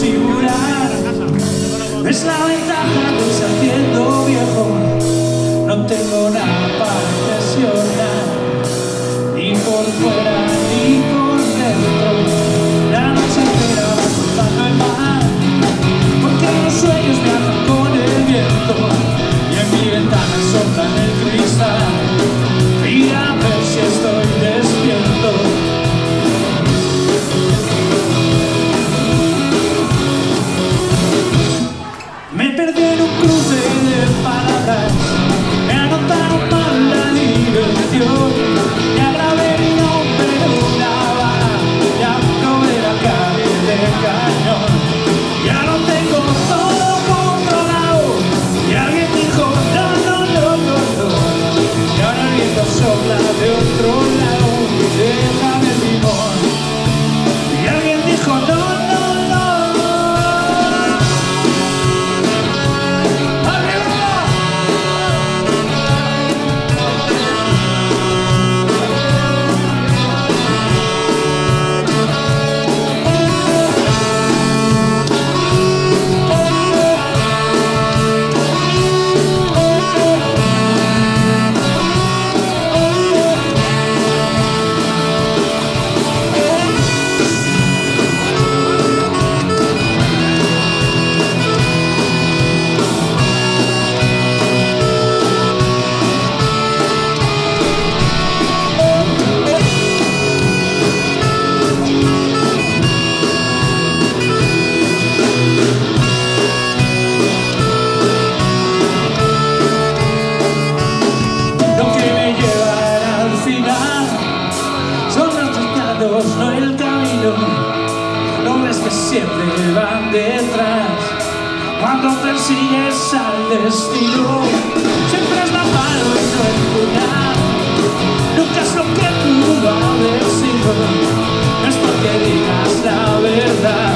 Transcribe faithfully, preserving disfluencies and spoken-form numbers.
disimular. Es la ventaja de irse haciendo viejo. No tengo nada para impresionar, ni por fuera ni por dentro. La noche entera va soltando el mar, porque los sueños me arrancan con el viento. Y en mi ventana soplan el cristal, y a ver si estoy despierto. No el camino, no ves que siempre van detrás. Cuando persigues al destino, siempre es la mano y no el puñal. Nunca es lo que pudo haber sido, no es porque digas la verdad.